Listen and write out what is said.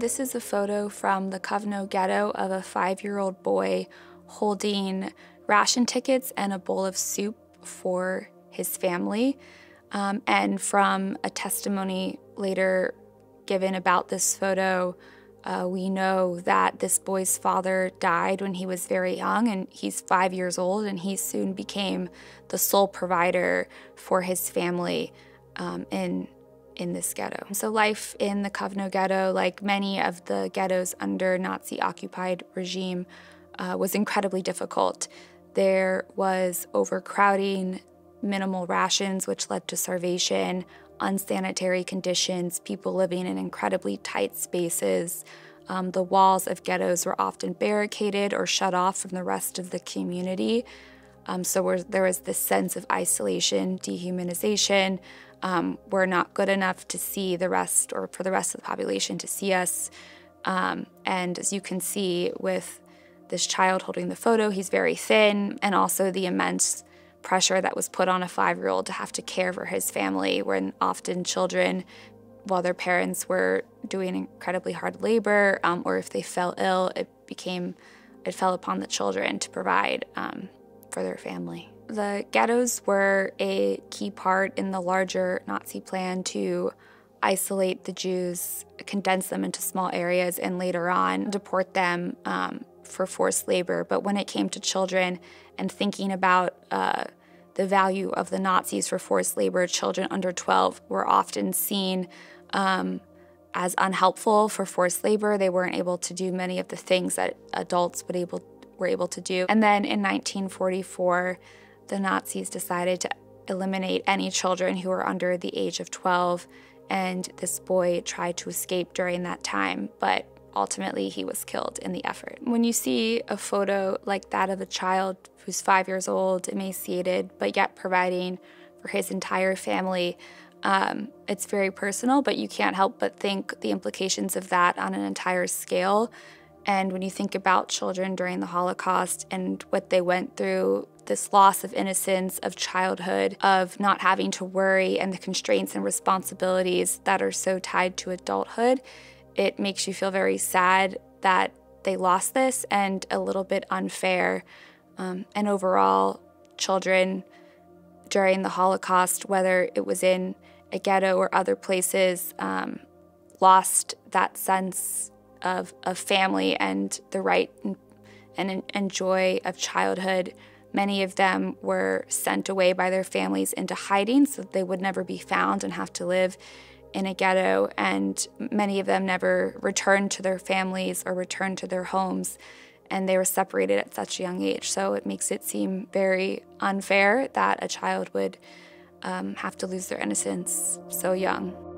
This is a photo from the Kovno ghetto of a 5-year-old boy holding ration tickets and a bowl of soup for his family. And from a testimony later given about this photo, we know that this boy's father died when he was very young, and he's 5 years old, and he soon became the sole provider for his family in this ghetto. So life in the Kovno ghetto, like many of the ghettos under Nazi-occupied regime, was incredibly difficult. There was overcrowding, minimal rations, which led to starvation, unsanitary conditions, people living in incredibly tight spaces. The walls of ghettos were often barricaded or shut off from the rest of the community. So there was this sense of isolation, dehumanization. We're not good enough to see the rest, or for the rest of the population to see us. And as you can see with this child holding the photo, he's very thin, and also the immense pressure that was put on a 5-year-old to have to care for his family, when often children, while their parents were doing incredibly hard labor, or if they fell ill, it fell upon the children to provide for their family. The ghettos were a key part in the larger Nazi plan to isolate the Jews, condense them into small areas, and later on deport them for forced labor. But when it came to children, and thinking about the value of the Nazis for forced labor, children under 12 were often seen as unhelpful for forced labor. They weren't able to do many of the things that adults were able to do. And then in 1944, the Nazis decided to eliminate any children who were under the age of 12, and this boy tried to escape during that time, but ultimately he was killed in the effort. When you see a photo like that of a child who's 5 years old, emaciated, but yet providing for his entire family, it's very personal, but you can't help but think the implications of that on an entire scale. And when you think about children during the Holocaust and what they went through, this loss of innocence, of childhood, of not having to worry, and the constraints and responsibilities that are so tied to adulthood, it makes you feel very sad that they lost this, and a little bit unfair. And overall, children during the Holocaust, whether it was in a ghetto or other places, lost that sense of family and the right and joy of childhood. Many of them were sent away by their families into hiding so that they would never be found and have to live in a ghetto, and many of them never returned to their families or returned to their homes, and they were separated at such a young age. So it makes it seem very unfair that a child would have to lose their innocence so young.